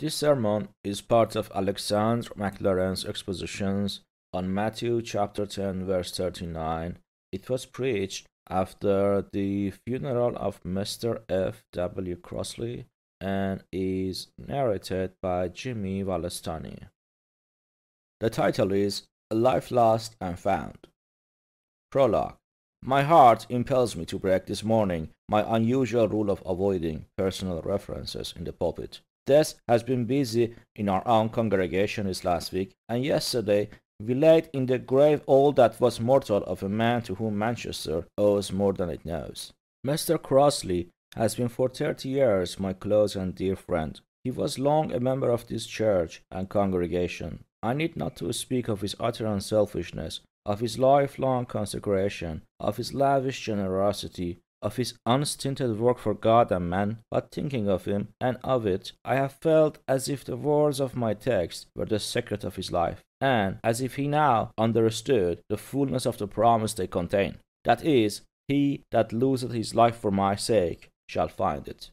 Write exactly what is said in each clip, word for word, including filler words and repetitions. This sermon is part of Alexander McLaren's expositions on Matthew chapter ten verse thirty-nine. It was preached after the funeral of Mister F. W. Crossley and is narrated by Jimmy Walestani. The title is A Life Lost and Found. Prologue. My heart impels me to break this morning my unusual rule of avoiding personal references in the pulpit. Death has been busy in our own congregation this last week, and yesterday we laid in the grave all that was mortal of a man to whom Manchester owes more than it knows. Mister Crossley has been for thirty years my close and dear friend. He was long a member of this church and congregation. I need not to speak of his utter unselfishness, of his lifelong consecration, of his lavish generosity, of his unstinted work for God and man, but thinking of him and of it, I have felt as if the words of my text were the secret of his life, and as if he now understood the fullness of the promise they contain. That is, he that loseth his life for my sake shall find it.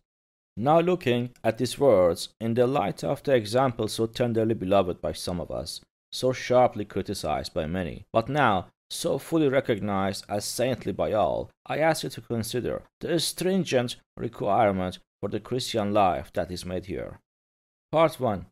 Now looking at these words in the light of the example so tenderly beloved by some of us, so sharply criticized by many, but now so fully recognized as saintly by all, I ask you to consider the stringent requirement for the Christian life that is made here. Part one.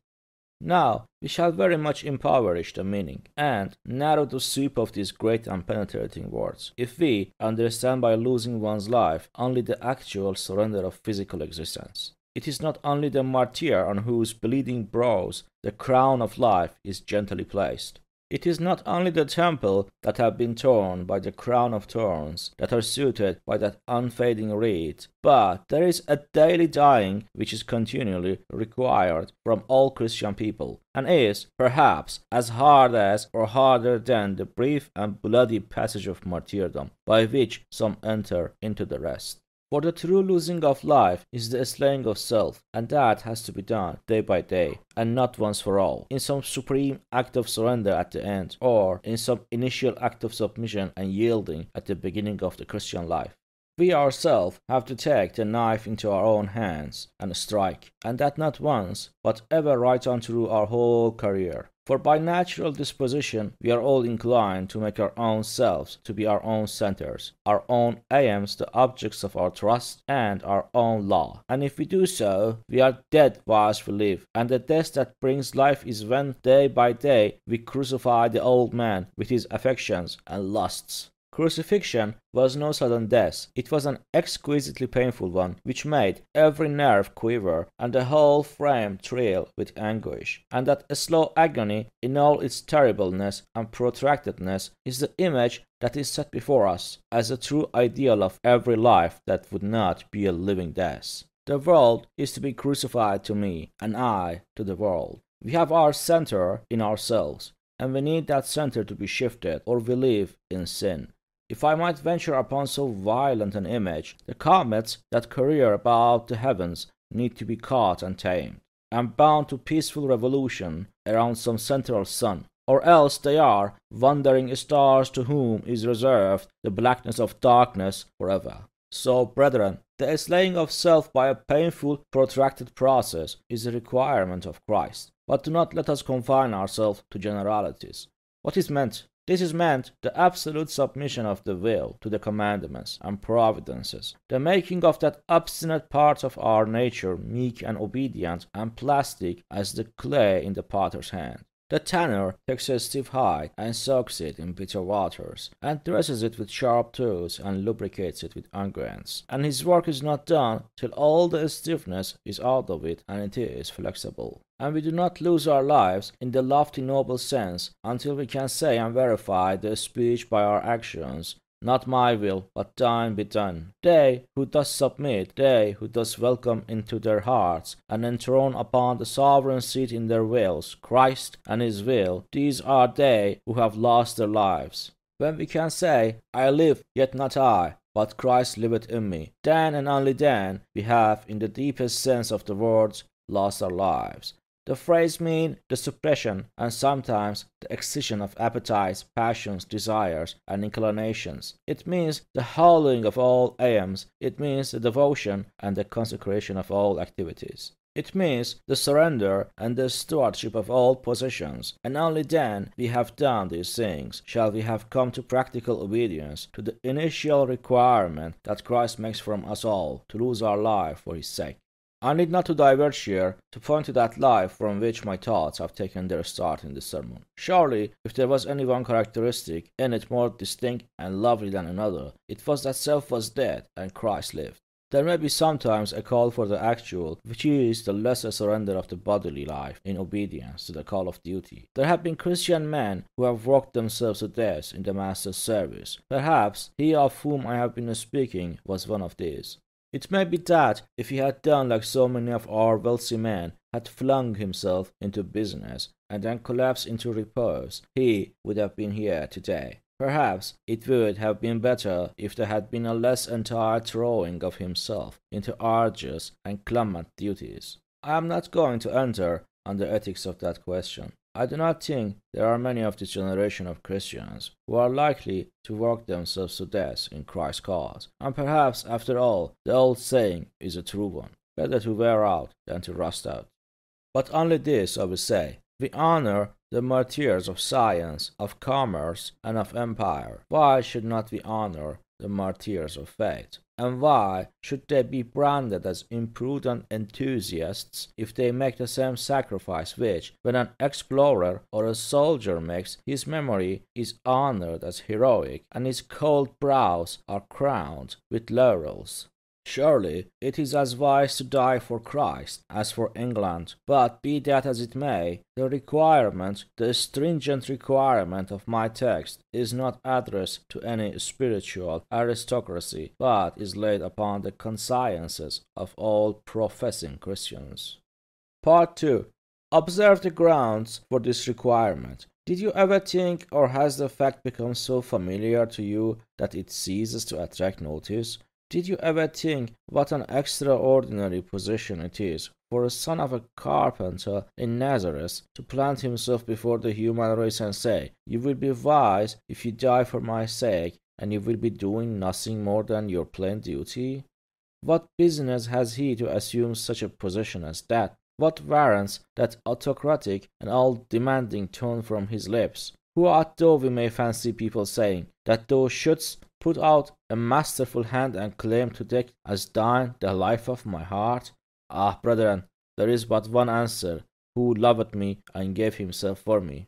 Now we shall very much impoverish the meaning and narrow the sweep of these great and penetrating words, if we understand by losing one's life only the actual surrender of physical existence. It is not only the martyr on whose bleeding brows the crown of life is gently placed. It is not only the temple that have been torn by the crown of thorns that are suited by that unfading reed, but there is a daily dying which is continually required from all Christian people, and is, perhaps, as hard as or harder than the brief and bloody passage of martyrdom, by which some enter into the rest. For the true losing of life is the slaying of self, and that has to be done day by day, and not once for all, in some supreme act of surrender at the end, or in some initial act of submission and yielding at the beginning of the Christian life. We ourselves have to take the knife into our own hands and strike, and that not once, but ever right on through our whole career. For by natural disposition we are all inclined to make our own selves to be our own centers, our own aims the objects of our trust, and our own law. And if we do so, we are dead whilst we live, and the death that brings life is when day by day we crucify the old man with his affections and lusts. Crucifixion was no sudden death. It was an exquisitely painful one, which made every nerve quiver and the whole frame thrill with anguish. And that a slow agony, in all its terribleness and protractedness, is the image that is set before us as the true ideal of every life that would not be a living death. The world is to be crucified to me, and I to the world. We have our center in ourselves, and we need that center to be shifted, or we live in sin. If I might venture upon so violent an image, the comets that career about the heavens need to be caught and tamed, and bound to peaceful revolution around some central sun, or else they are wandering stars to whom is reserved the blackness of darkness forever. So, brethren, the slaying of self by a painful, protracted process is a requirement of Christ. But do not let us confine ourselves to generalities. What is meant? This is meant the absolute submission of the will to the commandments and providences, the making of that obstinate part of our nature meek and obedient and plastic as the clay in the potter's hand. The tanner takes a stiff hide and soaks it in bitter waters, and dresses it with sharp tools and lubricates it with unguents, and his work is not done till all the stiffness is out of it and it is flexible. And we do not lose our lives in the lofty noble sense until we can say and verify the speech by our actions, not my will, but thine be done. They who thus submit, they who thus welcome into their hearts, and enthrone upon the sovereign seat in their wills, Christ and his will, these are they who have lost their lives. When we can say, I live, yet not I, but Christ liveth in me, then and only then we have, in the deepest sense of the words, lost our lives. The phrase means the suppression and sometimes the excision of appetites, passions, desires, and inclinations. It means the howling of all aims. It means the devotion and the consecration of all activities. It means the surrender and the stewardship of all possessions, and only then we have done these things shall we have come to practical obedience to the initial requirement that Christ makes from us all to lose our life for his sake. I need not to diverge here to point to that life from which my thoughts have taken their start in this sermon. Surely, if there was any one characteristic in it more distinct and lovely than another, it was that self was dead and Christ lived. There may be sometimes a call for the actual, which is the lesser surrender of the bodily life in obedience to the call of duty. There have been Christian men who have worked themselves to death in the Master's service. Perhaps he of whom I have been speaking was one of these. It may be that if he had done like so many of our wealthy men, had flung himself into business and then collapsed into repose, he would have been here today. Perhaps it would have been better if there had been a less entire throwing of himself into arduous and clamant duties. I am not going to enter on the ethics of that question. I do not think there are many of this generation of Christians who are likely to work themselves to death in Christ's cause, and perhaps, after all, the old saying is a true one, better to wear out than to rust out. But only this I will say, we honor the martyrs of science, of commerce, and of empire. Why should not we honor the martyrs of faith? And why should they be branded as imprudent enthusiasts if they make the same sacrifice which, when an explorer or a soldier makes, his memory is honored as heroic, and his cold brows are crowned with laurels? Surely it is as wise to die for Christ as for England, but be that as it may, the requirement, the stringent requirement of my text is not addressed to any spiritual aristocracy, but is laid upon the consciences of all professing Christians. Part two. Observe the grounds for this requirement. Did you ever think, or has the fact become so familiar to you that it ceases to attract notice? Did you ever think what an extraordinary position it is for a son of a carpenter in Nazareth to plant himself before the human race and say, "You will be wise if you die for my sake, and you will be doing nothing more than your plain duty"? What business has he to assume such a position as that? What warrants that autocratic and all-demanding tone from his lips? Who art thou, we may fancy people saying, that thou shouldst put out a masterful hand and claim to take as thine the life of my heart? Ah, brethren, there is but one answer, who loveth me and gave himself for me.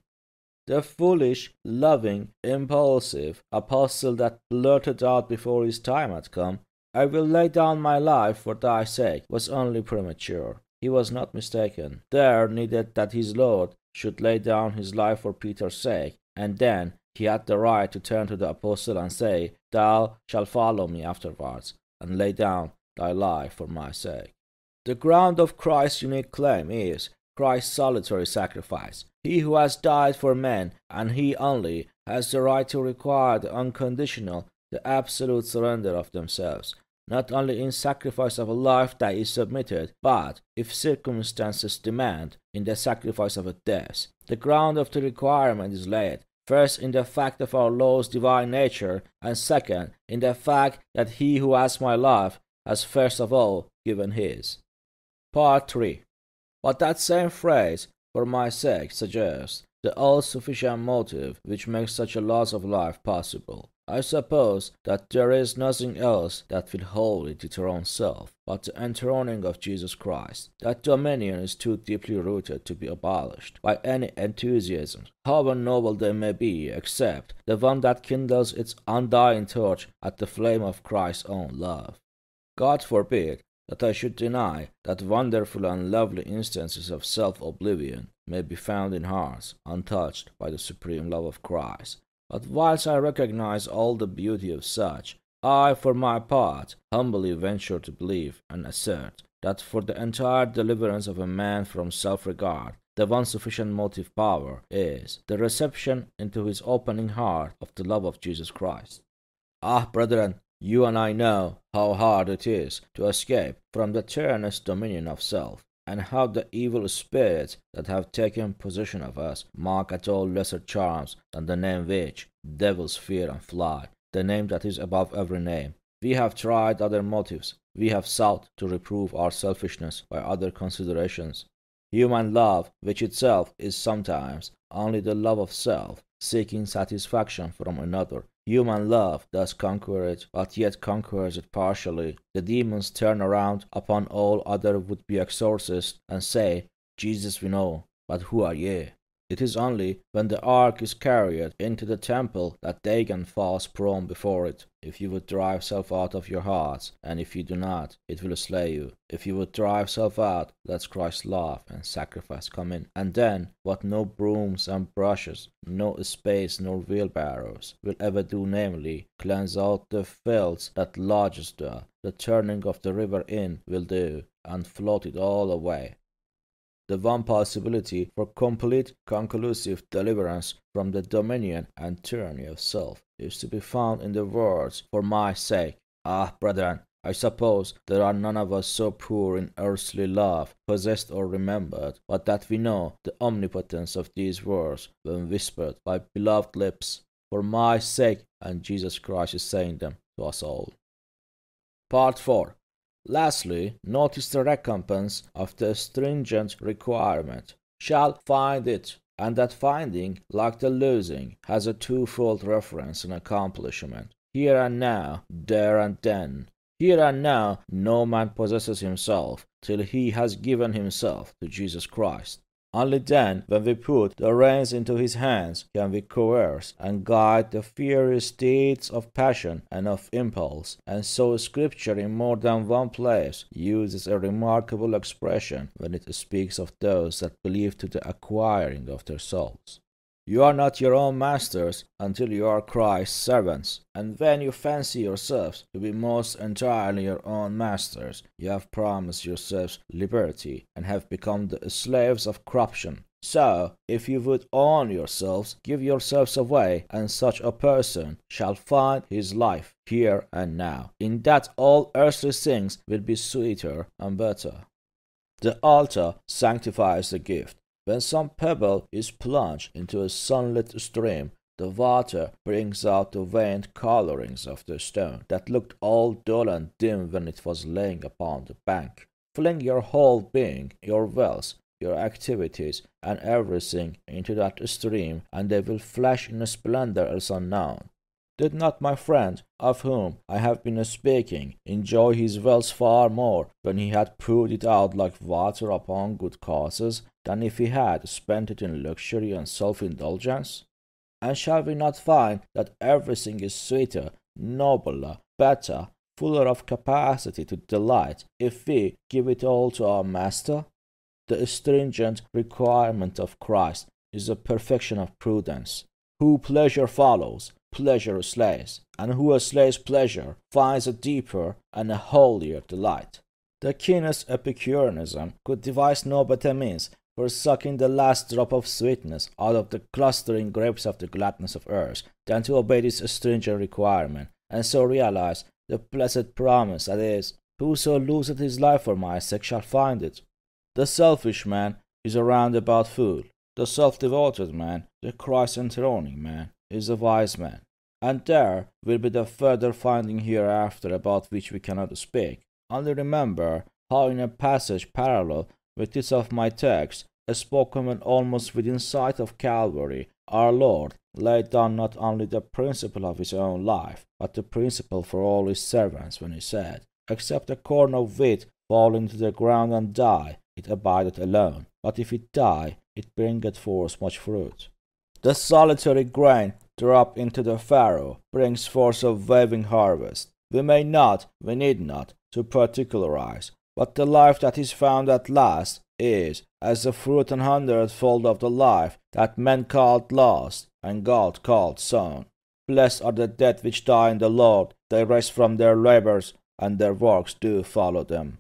The foolish, loving, impulsive apostle that blurted out before his time had come, "I will lay down my life for thy sake," was only premature. He was not mistaken. There needed that his Lord should lay down his life for Peter's sake, and then he had the right to turn to the apostle and say, "Thou shalt follow me afterwards, and lay down thy life for my sake." The ground of Christ's unique claim is Christ's solitary sacrifice. He who has died for men, and he only, has the right to require the unconditional, the absolute surrender of themselves, not only in sacrifice of a life that is submitted, but, if circumstances demand, in the sacrifice of a death. The ground of the requirement is laid, first, in the fact of our Lord's divine nature, and second, in the fact that he who has my life has first of all given his. Part three. But that same phrase, "for my sake," suggests the all-sufficient motive which makes such a loss of life possible. I suppose that there is nothing else that will wholly dethrone self but the enthroning of Jesus Christ. That dominion is too deeply rooted to be abolished by any enthusiasm, however noble they may be, except the one that kindles its undying torch at the flame of Christ's own love. God forbid that I should deny that wonderful and lovely instances of self-oblivion may be found in hearts untouched by the supreme love of Christ. But whilst I recognize all the beauty of such, I, for my part, humbly venture to believe and assert that for the entire deliverance of a man from self-regard, the one sufficient motive power is the reception into his opening heart of the love of Jesus Christ. Ah, brethren, you and I know how hard it is to escape from the tyrannous dominion of self, and how the evil spirits that have taken possession of us mock at all lesser charms than the name which devils fear and fly, the name that is above every name, We have tried other motives. We have sought to reprove our selfishness by other considerations. Human love, which itself is sometimes only the love of self, seeking satisfaction from another. Human love does conquer it, but yet conquers it partially. The demons turn around upon all other would-be exorcists and say, Jesus we know, but who are ye? It is only when the ark is carried into the temple that Dagon falls prone before it. If you would drive self out of your hearts, and if you do not, it will slay you. If you would drive self out, let Christ's love and sacrifice come in. And then, what no brooms and brushes, no spades nor wheelbarrows will ever do, namely, cleanse out the filth that lodges there, the turning of the river in will do, and float it all away. The one possibility for complete, conclusive deliverance from the dominion and tyranny of self is to be found in the words, for my sake. Ah, brethren, I suppose there are none of us so poor in earthly love, possessed or remembered, but that we know the omnipotence of these words when whispered by beloved lips, for my sake, and Jesus Christ is saying them to us all. Part four. Lastly, notice the recompense of the stringent requirement. Shall find it, and that finding, like the losing, has a twofold reference and accomplishment. Here and now, there and then. Here and now, no man possesses himself till he has given himself to Jesus Christ. Only then, when we put the reins into his hands, can we coerce and guide the furious deeds of passion and of impulse. And so Scripture in more than one place uses a remarkable expression when it speaks of those that believe to the acquiring of their souls. You are not your own masters until you are Christ's servants, and when you fancy yourselves to be most entirely your own masters, you have promised yourselves liberty and have become the slaves of corruption. So, if you would own yourselves, give yourselves away, and such a person shall find his life here and now, in that all earthly things will be sweeter and better. The altar sanctifies the gift. When some pebble is plunged into a sunlit stream, the water brings out the faint colorings of the stone that looked all dull and dim when it was laying upon the bank. Fling your whole being, your wealth, your activities, and everything into that stream, and they will flash in a splendor else unknown. Did not my friend, of whom I have been speaking, enjoy his wealth far more when he had poured it out like water upon good causes than if he had spent it in luxury and self-indulgence? And shall we not find that everything is sweeter, nobler, better, fuller of capacity to delight, if we give it all to our Master? The stringent requirement of Christ is the perfection of prudence. Who pleasure follows, pleasure slays, and who slays pleasure finds a deeper and a holier delight. The keenest Epicureanism could devise no better means for sucking the last drop of sweetness out of the clustering grapes of the gladness of earth than to obey this stringent requirement, and so realize the blessed promise that is, whoso loseth his life for my sake shall find it. The selfish man is a roundabout fool. The self-devoted man, the Christ-enthroning man, is a wise man. And there will be the further finding hereafter about which we cannot speak. Only remember how in a passage parallel with this of my text, a spoken and almost within sight of Calvary, our Lord laid down not only the principle of his own life, but the principle for all his servants when he said, except a corn of wheat fall into the ground and die, it abideth alone, but if it die, it bringeth forth much fruit. The solitary grain dropped into the furrow brings forth a waving harvest. We may not, we need not, to particularize, but the life that is found at last is as the fruit and hundredfold of the life that men called lost and God called sown. Blessed are the dead which die in the Lord, they rest from their labors, and their works do follow them.